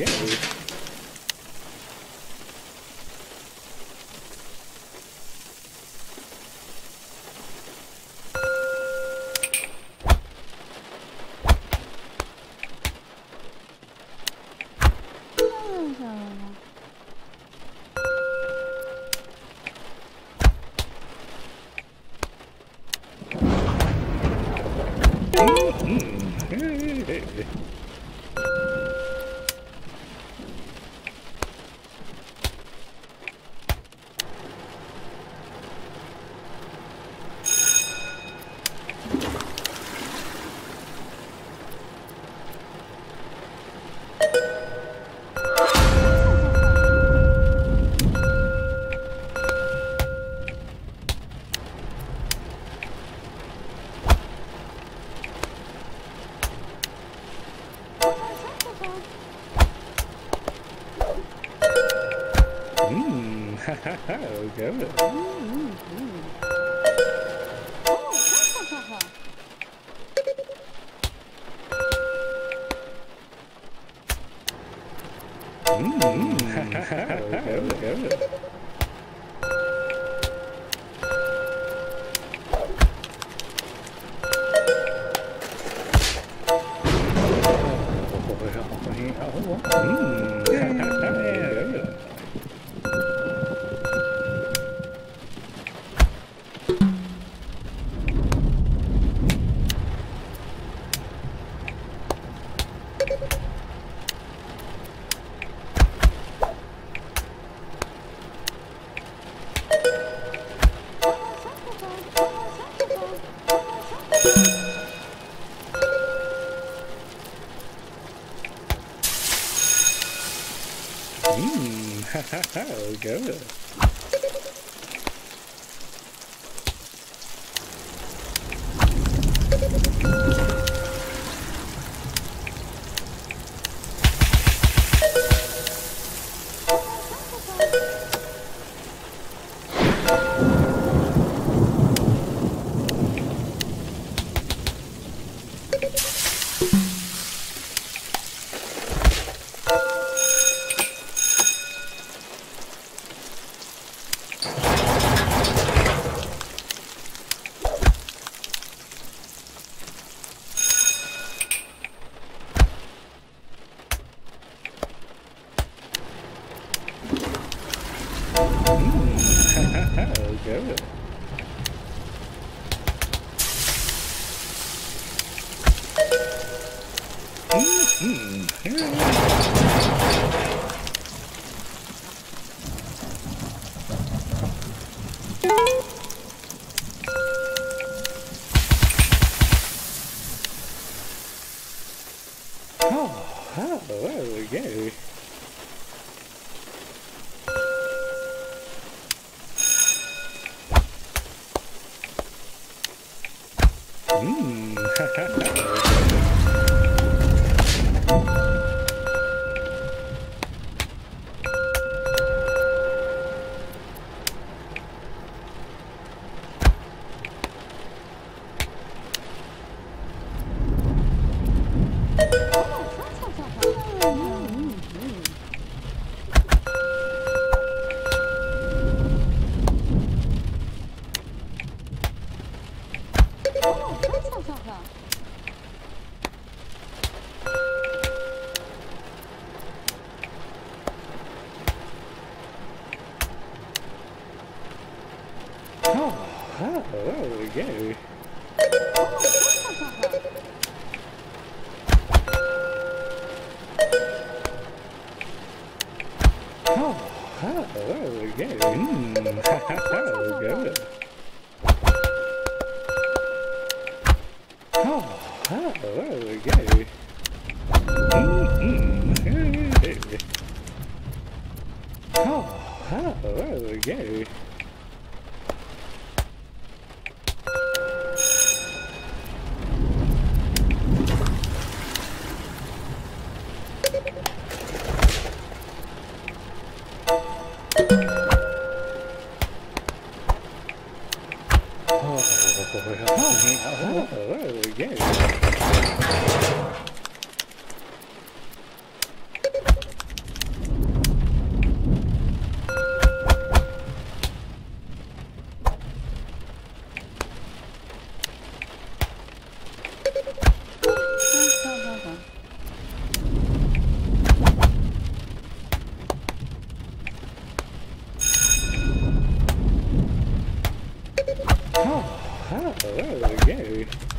Yeah, dude. Oh, good. Oh, good. scary.